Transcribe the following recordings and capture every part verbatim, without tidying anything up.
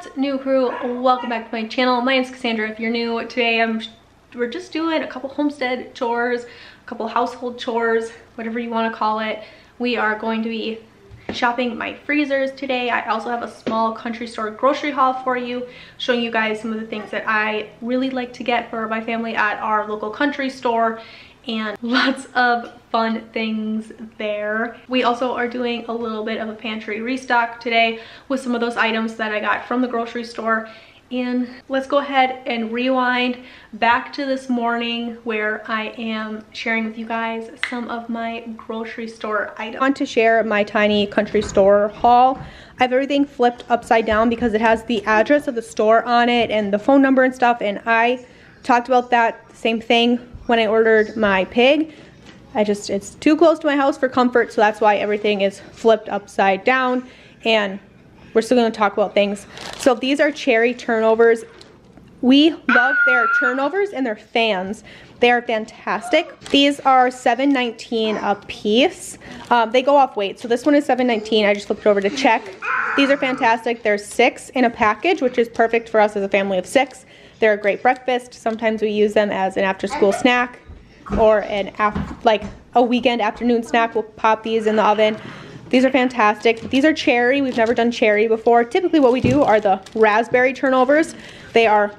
What's new, crew? Welcome back to my channel. My name's Cassandra. If you're new, today I'm we're just doing a couple homestead chores, a couple household chores, whatever you want to call it. We are going to be shopping my freezers today. I also have a small country store grocery haul for you, showing you guys some of the things that I really like to get for my family at our local country store, and lots of fun things there. We also are doing a little bit of a pantry restock today with some of those items that I got from the grocery store. And let's go ahead and rewind back to this morning where I am sharing with you guys some of my grocery store items. I want to share my tiny country store haul. I have everything flipped upside down because it has the address of the store on it and the phone number and stuff, and I talked about that same thing when I ordered my pig. I just, it's too close to my house for comfort, so that's why everything is flipped upside down. And we're still gonna talk about things. So these are cherry turnovers. We love their turnovers and their fans. They are fantastic. These are seven nineteen a piece. Um, they go off weight, so this one is seven nineteen. I just flipped it over to check. These are fantastic. There's six in a package, which is perfect for us as a family of six. They're a great breakfast. Sometimes we use them as an after-school snack or an af like a weekend afternoon snack. We'll pop these in the oven. These are fantastic. These are cherry. We've never done cherry before. Typically what we do are the raspberry turnovers. They are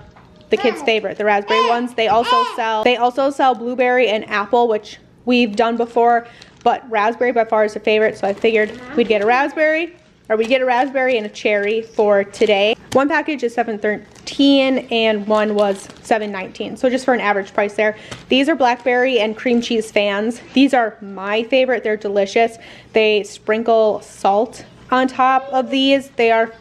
the kids' favorite, the raspberry ones. They also sell they also sell blueberry and apple, which we've done before, but raspberry by far is their favorite, so I figured we'd get a raspberry. Or we get a raspberry and a cherry for today. One package is seven thirteen and one was seven nineteen. So just for an average price there. These are blackberry and cream cheese fans. These are my favorite. They're delicious. They sprinkle salt on top of these. They are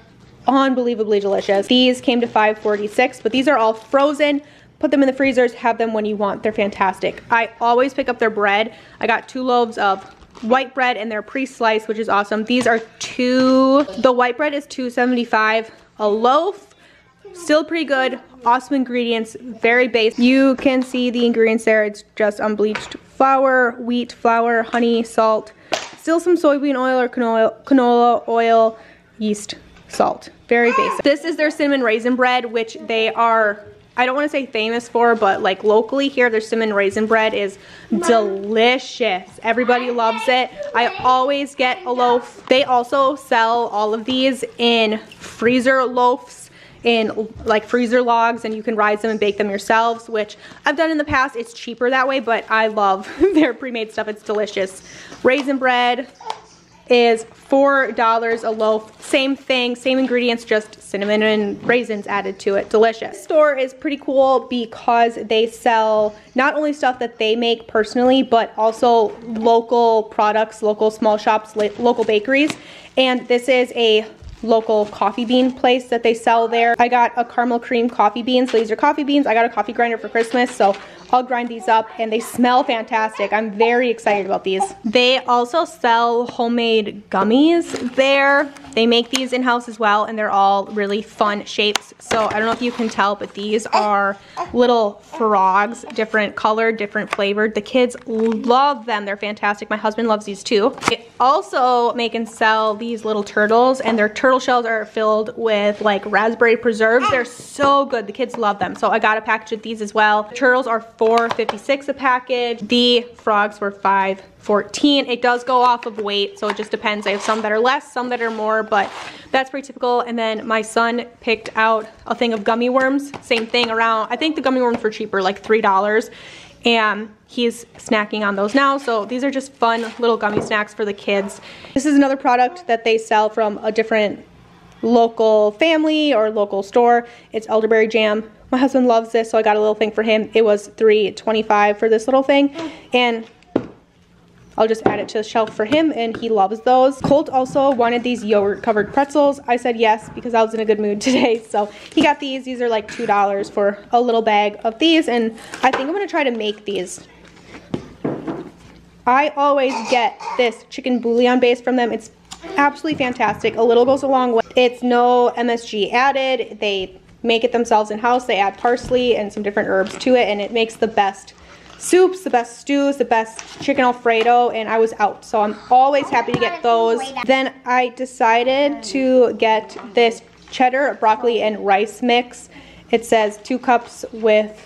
unbelievably delicious. These came to five forty-six, but these are all frozen. Put them in the freezers, have them when you want. They're fantastic. I always pick up their bread. I got two loaves of white bread and they're pre-sliced, which is awesome. These are two, the white bread is two seventy-five a loaf. Still pretty good, awesome ingredients, very base. You can see the ingredients there. It's just unbleached flour, wheat flour, honey, salt, still some soybean oil or canola, canola oil, yeast, salt. Very basic. This is their cinnamon raisin bread, which they are, I don't want to say famous for, but like locally here, their cinnamon raisin bread is delicious. Everybody loves it. I always get a loaf. They also sell all of these in freezer loafs, in like freezer logs, and you can rise them and bake them yourselves, which I've done in the past. It's cheaper that way, but I love their pre-made stuff. It's delicious. Raisin bread is four dollars a loaf. Same thing, same ingredients, just cinnamon and raisins added to it. Delicious. This store is pretty cool because they sell not only stuff that they make personally, but also local products, local small shops, local bakeries. And this is a local coffee bean place that they sell there. I got a caramel cream coffee beans. These are coffee beans. I got a coffee grinder for Christmas, so I'll grind these up, and they smell fantastic. I'm very excited about these. They also sell homemade gummies there. They make these in-house as well, and they're all really fun shapes. So I don't know if you can tell, but these are little frogs, different color, different flavored. The kids love them. They're fantastic. My husband loves these too. They also make and sell these little turtles, and their turtle shells are filled with like raspberry preserves. They're so good. The kids love them. So I got a package of these as well. Turtles are four fifty-six a package. The frogs were five fourteen. It does go off of weight, so it just depends. I have some that are less, some that are more, but that's pretty typical. And then my son picked out a thing of gummy worms. Same thing around, I think the gummy worms were cheaper, like three dollars. And he's snacking on those now. So these are just fun little gummy snacks for the kids. This is another product that they sell from a different local family or local store. It's elderberry jam. My husband loves this, so I got a little thing for him. It was three twenty-five for this little thing, and I'll just add it to the shelf for him, and he loves those. Colt also wanted these yogurt-covered pretzels. I said yes because I was in a good mood today, so he got these. These are like two dollars for a little bag of these, and I think I'm gonna try to make these. I always get this chicken bouillon base from them. It's absolutely fantastic. A little goes a long way. It's no M S G added. They make it themselves in-house. They add parsley and some different herbs to it, and it makes the best soups, the best stews, the best chicken Alfredo, and I was out, so I'm always happy to get those. Then I decided to get this cheddar, broccoli, and rice mix. It says two cups with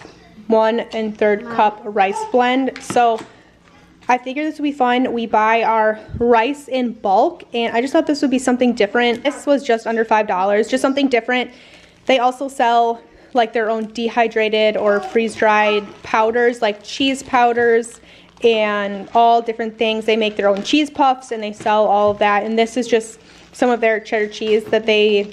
one and third cup rice blend. So I figured this would be fun. We buy our rice in bulk, and I just thought this would be something different. This was just under five dollars, just something different. They also sell like their own dehydrated or freeze-dried powders, like cheese powders and all different things. They make their own cheese puffs and they sell all of that. And this is just some of their cheddar cheese that they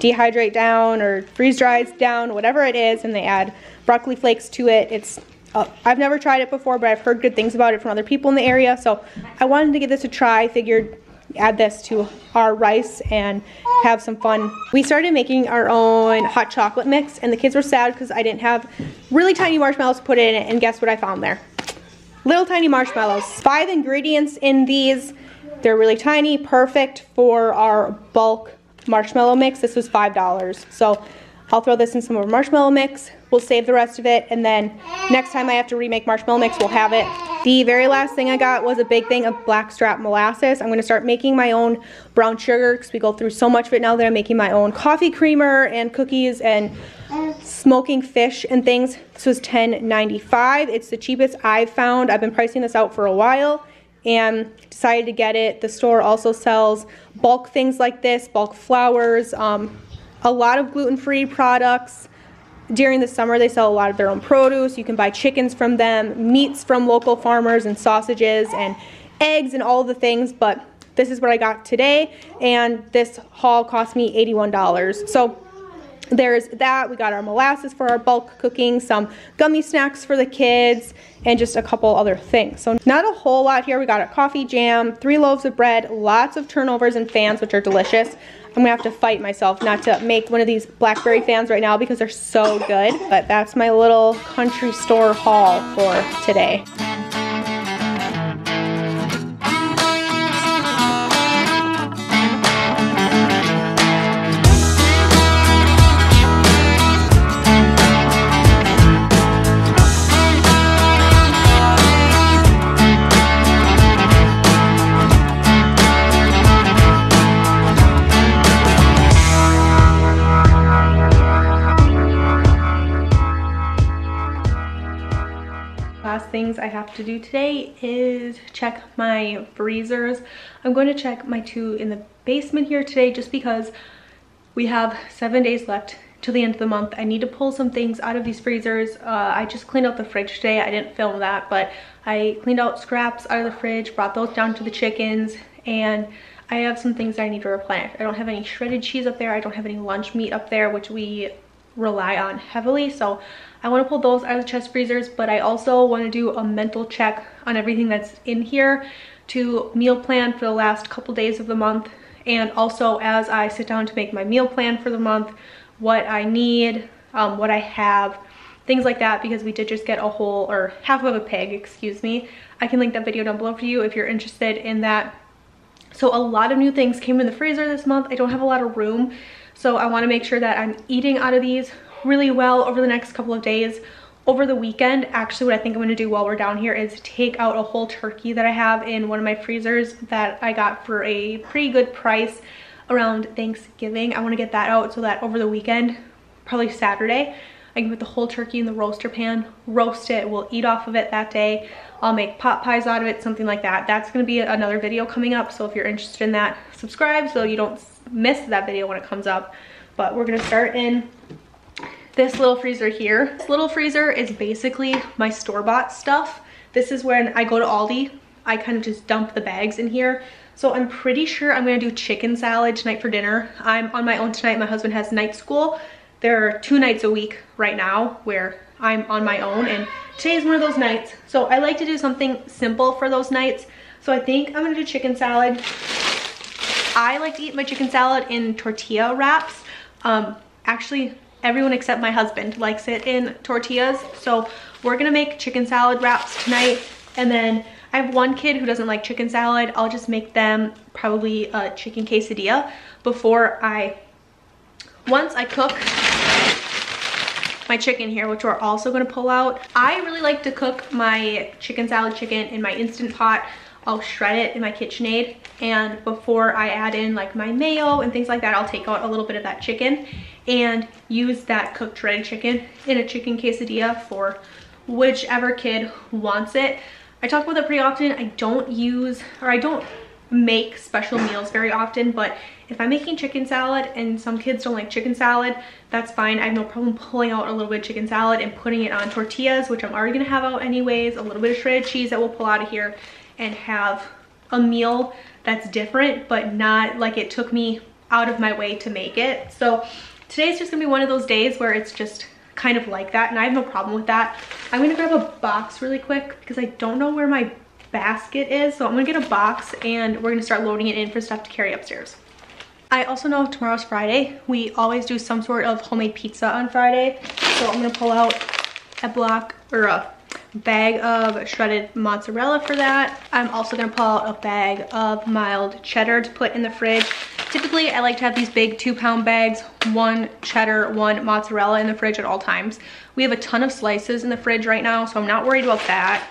dehydrate down or freeze-dries down, whatever it is, and they add broccoli flakes to it. It's Uh, I've never tried it before, but I've heard good things about it from other people in the area, so I wanted to give this a try. Figured add this to our rice and have some fun. We started making our own hot chocolate mix, and the kids were sad because I didn't have really tiny marshmallows to put in it, and guess what I found there? Little tiny marshmallows. Five ingredients in these. They're really tiny, perfect for our bulk marshmallow mix. This was five dollars, so I'll throw this in some of our marshmallow mix. We'll save the rest of it, and then next time I have to remake marshmallow mix, we'll have it. The very last thing I got was a big thing of blackstrap molasses. I'm gonna start making my own brown sugar because we go through so much of it now that I'm making my own coffee creamer and cookies and smoking fish and things. This was ten ninety-five. It's the cheapest I've found. I've been pricing this out for a while and decided to get it. The store also sells bulk things like this, bulk flours, um, a lot of gluten-free products. During the summer, they sell a lot of their own produce. You can buy chickens from them, meats from local farmers, and sausages, and eggs, and all the things. But this is what I got today, and this haul cost me eighty-one dollars. So there's that. We got our molasses for our bulk cooking, some gummy snacks for the kids, and just a couple other things. So not a whole lot here. We got a coffee jam, three loaves of bread, lots of turnovers and fans, which are delicious. I'm gonna have to fight myself not to make one of these blackberry fans right now because they're so good. But that's my little country store haul for today. Things I have to do today is check my freezers. I'm going to check my two in the basement here today just because we have seven days left till the end of the month. I need to pull some things out of these freezers. Uh, I just cleaned out the fridge today. I didn't film that, but I cleaned out scraps out of the fridge, brought those down to the chickens, and I have some things that I need to replenish. I don't have any shredded cheese up there. I don't have any lunch meat up there, which we rely on heavily, so I want to pull those out of the chest freezers, but I also want to do a mental check on everything that's in here to meal plan for the last couple days of the month, and also as I sit down to make my meal plan for the month, what I need, um, what I have, things like that, because we did just get a whole or half of a pig, excuse me. I can link that video down below for you if you're interested in that. So a lot of new things came in the freezer this month. I don't have a lot of room, so I want to make sure that I'm eating out of these really well over the next couple of days. Over the weekend, actually what I think I'm going to do while we're down here is take out a whole turkey that I have in one of my freezers that I got for a pretty good price around Thanksgiving. I want to get that out so that over the weekend, probably Saturday, I can put the whole turkey in the roaster pan, roast it, we'll eat off of it that day. I'll make pot pies out of it, something like that. That's going to be another video coming up, so if you're interested in that, subscribe so you don't miss that video when it comes up. But we're gonna start in this little freezer here. This little freezer is basically my store-bought stuff. This is when I go to Aldi, I kind of just dump the bags in here. So I'm pretty sure I'm gonna do chicken salad tonight for dinner. I'm on my own tonight. My husband has night school. There are two nights a week right now where I'm on my own, and today is one of those nights. So I like to do something simple for those nights. So I think I'm gonna do chicken salad. I like to eat my chicken salad in tortilla wraps. Um, actually, everyone except my husband likes it in tortillas. So we're gonna make chicken salad wraps tonight. And then I have one kid who doesn't like chicken salad. I'll just make them probably a chicken quesadilla before I, once I cook my chicken here, which we're also gonna pull out. I really like to cook my chicken salad chicken in my Instant Pot. I'll shred it in my KitchenAid, and before I add in like my mayo and things like that, I'll take out a little bit of that chicken and use that cooked shredded chicken in a chicken quesadilla for whichever kid wants it. I talk about that pretty often. I don't use, or I don't make special meals very often, but if I'm making chicken salad and some kids don't like chicken salad, that's fine. I have no problem pulling out a little bit of chicken salad and putting it on tortillas, which I'm already gonna have out anyways, a little bit of shredded cheese that we'll pull out of here, and have a meal that's different, but not like it took me out of my way to make it. So today's just gonna be one of those days where it's just kind of like that, and I have no problem with that. I'm gonna grab a box really quick because I don't know where my basket is, so I'm gonna get a box and we're gonna start loading it in for stuff to carry upstairs. I also know tomorrow's Friday. We always do some sort of homemade pizza on Friday. So I'm gonna pull out a block or a bag of shredded mozzarella for that. I'm also gonna pull out a bag of mild cheddar to put in the fridge. Typically, I like to have these big two pound bags, one cheddar, one mozzarella in the fridge at all times. We have a ton of slices in the fridge right now, so I'm not worried about that.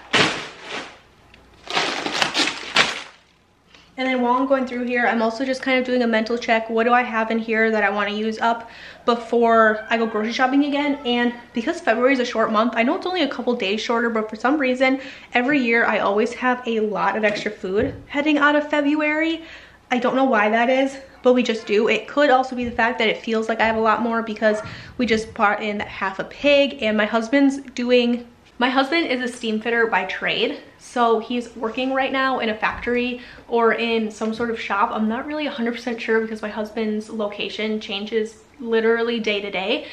And then while I'm going through here, I'm also just kind of doing a mental check. What do I have in here that I want to use up before I go grocery shopping again? And because February is a short month, I know it's only a couple days shorter, but for some reason, every year I always have a lot of extra food heading out of February. I don't know why that is, but we just do. It could also be the fact that it feels like I have a lot more because we just bought in half a pig, and my husband's doing... My husband is a steam fitter by trade, so he's working right now in a factory or in some sort of shop. I'm not really one hundred percent sure because my husband's location changes literally day to day.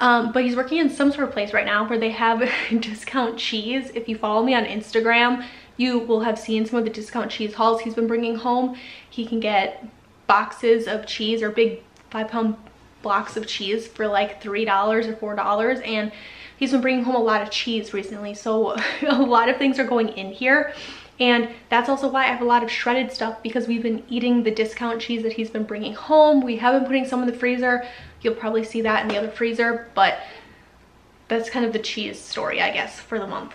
Um, but he's working in some sort of place right now where they have discount cheese. If you follow me on Instagram, you will have seen some of the discount cheese hauls he's been bringing home. He can get boxes of cheese or big five pound blocks of cheese for like three dollars or four dollars, and he's been bringing home a lot of cheese recently, so a lot of things are going in here. And that's also why I have a lot of shredded stuff, because we've been eating the discount cheese that he's been bringing home. We have been putting some in the freezer. You'll probably see that in the other freezer, but that's kind of the cheese story, I guess, for the month.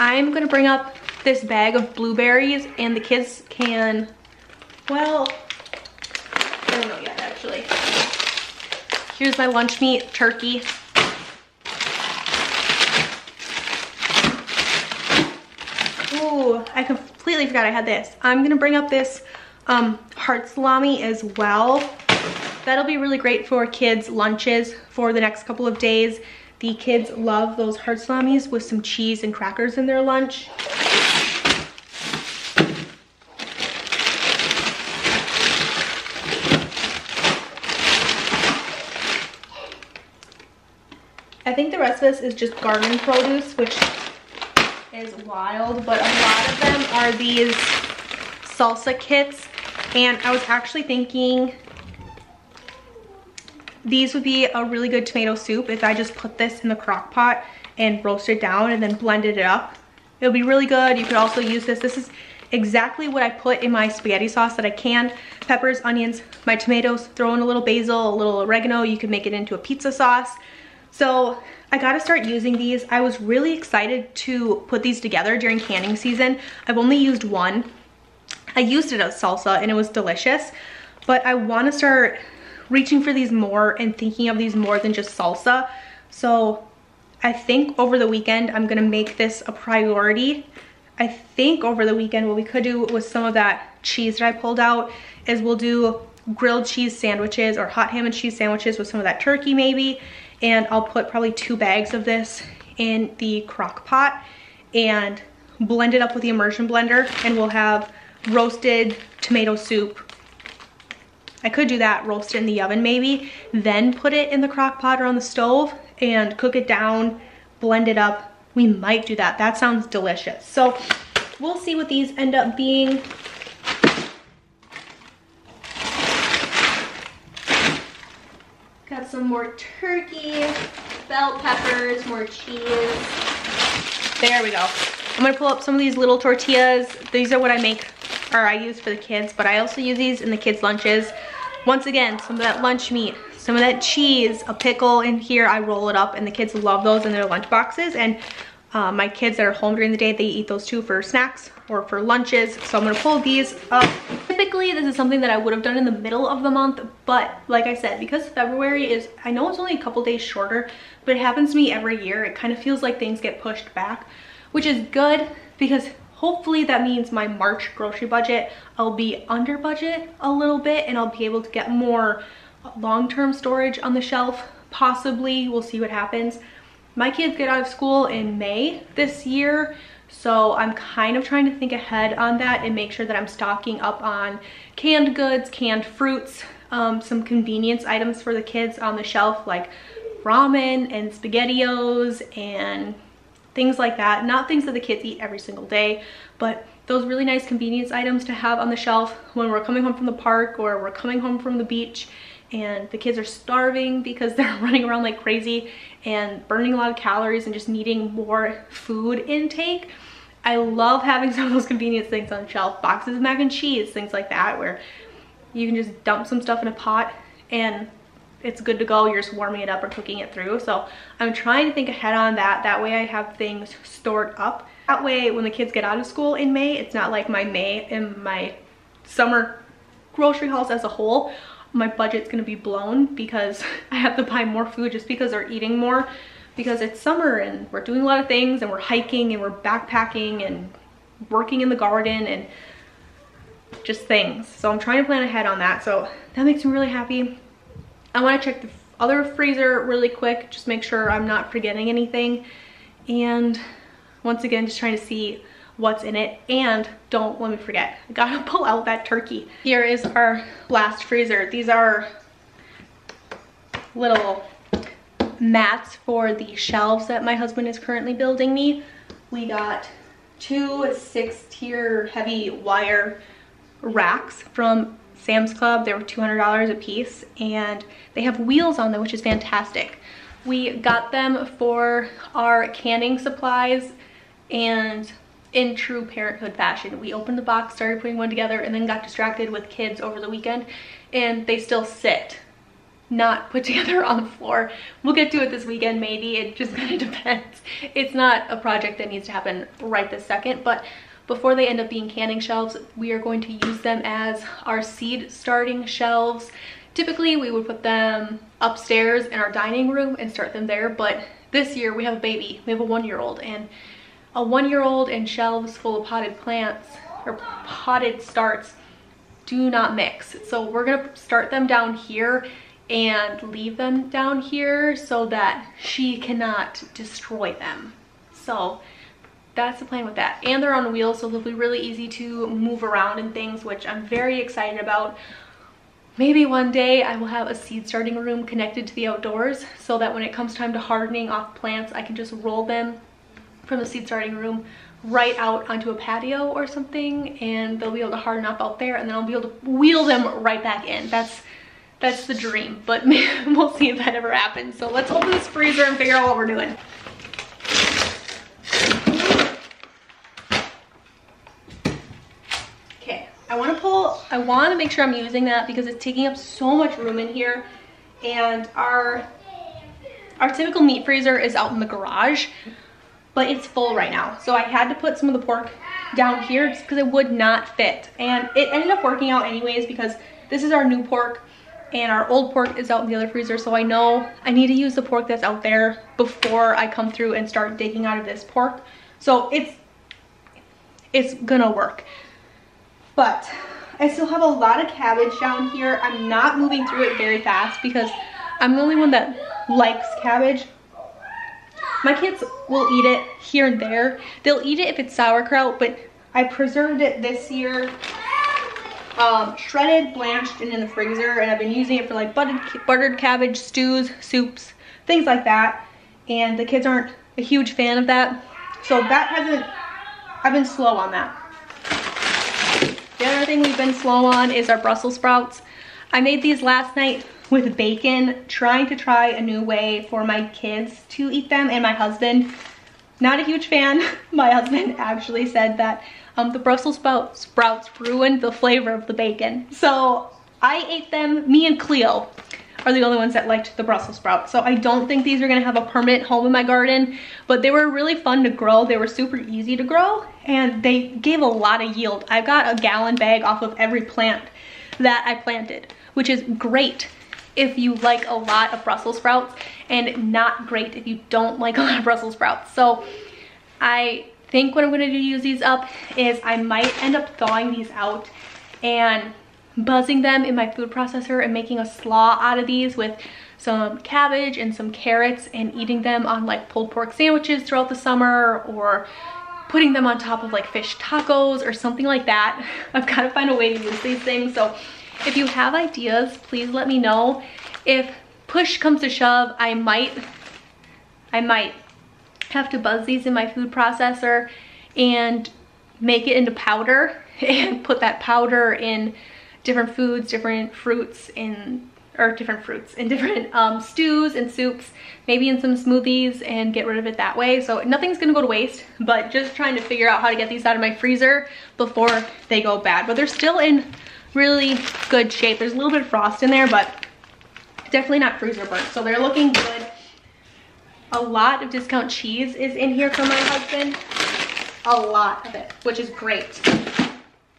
I'm gonna bring up this bag of blueberries, and the kids can, well, I don't know yet. Actually, here's my lunch meat, turkey. Ooh, I completely forgot I had this. I'm gonna bring up this um, heart salami as well. That'll be really great for kids' lunches for the next couple of days. The kids love those heart salamis with some cheese and crackers in their lunch. I think the rest of this is just garden produce, which is wild, but a lot of them are these salsa kits. And I was actually thinking these would be a really good tomato soup if I just put this in the crock pot and roast it down and then blended it up. It'll be really good. You could also use this. This is exactly what I put in my spaghetti sauce that I canned. Peppers, onions, my tomatoes, throw in a little basil, a little oregano. You can make it into a pizza sauce. So I gotta start using these. I was really excited to put these together during canning season. I've only used one. I used it as salsa and it was delicious, but I wanna start reaching for these more and thinking of these more than just salsa. So I think over the weekend, I'm gonna make this a priority. I think over the weekend, what we could do with some of that cheese that I pulled out is we'll do grilled cheese sandwiches or hot ham and cheese sandwiches with some of that turkey maybe. And I'll put probably two bags of this in the crock pot and blend it up with the immersion blender, and we'll have roasted tomato soup. I could do that, roast it in the oven maybe, then put it in the crock pot or on the stove and cook it down, blend it up. We might do that. That sounds delicious. So we'll see what these end up being. Got some more turkey, bell peppers, more cheese. There we go. I'm gonna pull up some of these little tortillas. These are what I make, or I use for the kids, but I also use these in the kids' lunches. Once again, some of that lunch meat, some of that cheese, a pickle in here. I roll it up and the kids love those in their lunch boxes. And uh, my kids that are home during the day, they eat those too for snacks or for lunches. So I'm gonna pull these up. Typically, this is something that I would have done in the middle of the month, but like I said, because February is, I know it's only a couple days shorter, but it happens to me every year. It kind of feels like things get pushed back, which is good because hopefully that means my March grocery budget, I'll be under budget a little bit and I'll be able to get more long-term storage on the shelf, possibly. We'll see what happens. My kids get out of school in May this year, so I'm kind of trying to think ahead on that and make sure that I'm stocking up on canned goods, canned fruits, um, some convenience items for the kids on the shelf like ramen and SpaghettiOs and things like that. Not things that the kids eat every single day, but those really nice convenience items to have on the shelf when we're coming home from the park or we're coming home from the beach and the kids are starving because they're running around like crazy and burning a lot of calories and just needing more food intake. I love having some of those convenience things on the shelf, boxes of mac and cheese, things like that, where you can just dump some stuff in a pot and it's good to go. You're just warming it up or cooking it through. So I'm trying to think ahead on that. That way I have things stored up. That way when the kids get out of school in May, it's not like my May and my summer grocery hauls as a whole, my budget's gonna be blown because I have to buy more food just because they're eating more, because it's summer and we're doing a lot of things and we're hiking and we're backpacking and working in the garden and just things. So I'm trying to plan ahead on that. So that makes me really happy. I wanna check the other freezer really quick, just make sure I'm not forgetting anything. And once again, just trying to see what's in it. And don't let me forget, I gotta pull out that turkey. Here is our last freezer. These are little mats for the shelves that my husband is currently building me. We got two six-tier heavy wire racks from Sam's Club. They were two hundred dollars a piece and they have wheels on them, which is fantastic. We got them for our canning supplies, and in true parenthood fashion, we opened the box, started putting one together, and then got distracted with kids over the weekend, and they still sit not put together on the floor. We'll get to it this weekend maybe. It just kind of depends. It's not a project that needs to happen right this second, but before they end up being canning shelves, we are going to use them as our seed starting shelves. Typically we would put them upstairs in our dining room and start them there, but this year we have a baby. We have a one-year-old, and a one-year-old and shelves full of potted plants or potted starts do not mix. So we're gonna start them down here and leave them down here so that she cannot destroy them. So that's the plan with that. And they're on wheels, so they'll be really easy to move around and things, which I'm very excited about. Maybe one day I will have a seed starting room connected to the outdoors so that when it comes time to hardening off plants, I can just roll them from the seed starting room right out onto a patio or something, and they'll be able to harden up out there, and then I'll be able to wheel them right back in. That's that's the dream, but we'll see if that ever happens. So let's open this freezer and figure out what we're doing. Okay, I want to pull, I want to make sure I'm using that because it's taking up so much room in here, and our our typical meat freezer is out in the garage, but it's full right now. So I had to put some of the pork down here just because it would not fit. And it ended up working out anyways because this is our new pork and our old pork is out in the other freezer. So I know I need to use the pork that's out there before I come through and start digging out of this pork. So it's, it's gonna work. But I still have a lot of cabbage down here. I'm not moving through it very fast because I'm the only one that likes cabbage. My kids will eat it here and there. They'll eat it if it's sauerkraut, but I preserved it this year, um, shredded, blanched, and in the freezer, and I've been using it for like buttered, buttered cabbage stews, soups, things like that, and the kids aren't a huge fan of that, so that hasn't, I've been slow on that. The other thing we've been slow on is our Brussels sprouts. I made these last night with bacon, trying to try a new way for my kids to eat them, and my husband, not a huge fan. My husband actually said that um, the Brussels sprouts, sprouts ruined the flavor of the bacon. So I ate them, me and Cleo, are the only ones that liked the Brussels sprout. So I don't think these are gonna have a permanent home in my garden, but they were really fun to grow. They were super easy to grow and they gave a lot of yield. I got a gallon bag off of every plant that I planted, which is great if you like a lot of Brussels sprouts, and not great if you don't like a lot of Brussels sprouts. So I think what I'm gonna do to use these up is I might end up thawing these out and buzzing them in my food processor and making a slaw out of these with some cabbage and some carrots, and eating them on like pulled pork sandwiches throughout the summer, or putting them on top of like fish tacos or something like that. I've got to find a way to use these things. So if you have ideas, please let me know. If push comes to shove, I might, I might have to buzz these in my food processor and make it into powder and put that powder in different foods, different fruits in, or different fruits in different um, stews and soups, maybe in some smoothies, and get rid of it that way. So nothing's gonna go to waste, but just trying to figure out how to get these out of my freezer before they go bad. But they're still in really good shape. There's a little bit of frost in there, but definitely not freezer burnt. So they're looking good. A lot of discount cheese is in here for my husband. A lot of it, which is great.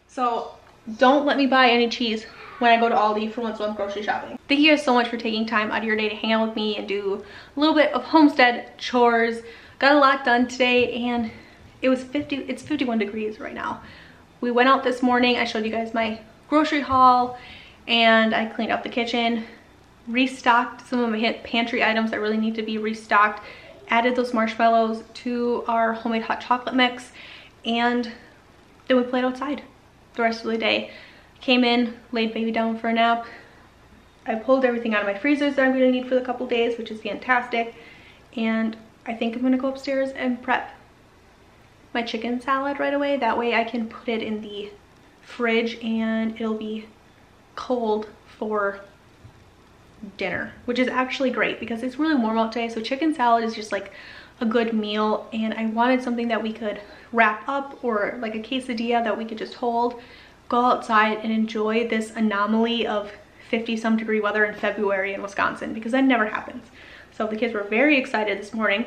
So don't let me buy any cheese when I go to Aldi for once I'm grocery shopping. Thank you guys so much for taking time out of your day to hang out with me and do a little bit of homestead chores. Got a lot done today, and it was fifty, it's fifty-one degrees right now. We went out this morning. I showed you guys my grocery haul, and I cleaned up the kitchen, restocked some of my pantry items that really need to be restocked, added those marshmallows to our homemade hot chocolate mix, and then we played outside the rest of the day. Came in, laid baby down for a nap. I pulled everything out of my freezers that I'm gonna need for the couple days, which is fantastic. And I think I'm gonna go upstairs and prep my chicken salad right away. That way I can put it in the fridge and it'll be cold for dinner, which is actually great because it's really warm out today. So chicken salad is just like a good meal, and I wanted something that we could wrap up, or like a quesadilla that we could just hold, go outside and enjoy this anomaly of fifty some degree weather in February in Wisconsin, because that never happens. So the kids were very excited this morning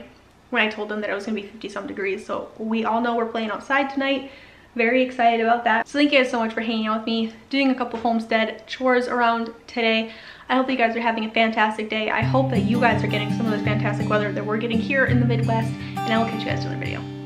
when I told them that it was gonna be fifty some degrees. So we all know we're playing outside tonight. Very excited about that. So thank you guys so much for hanging out with me, doing a couple homestead chores around today. I hope that you guys are having a fantastic day. I hope that you guys are getting some of this fantastic weather that we're getting here in the Midwest, and I will catch you guys in another video.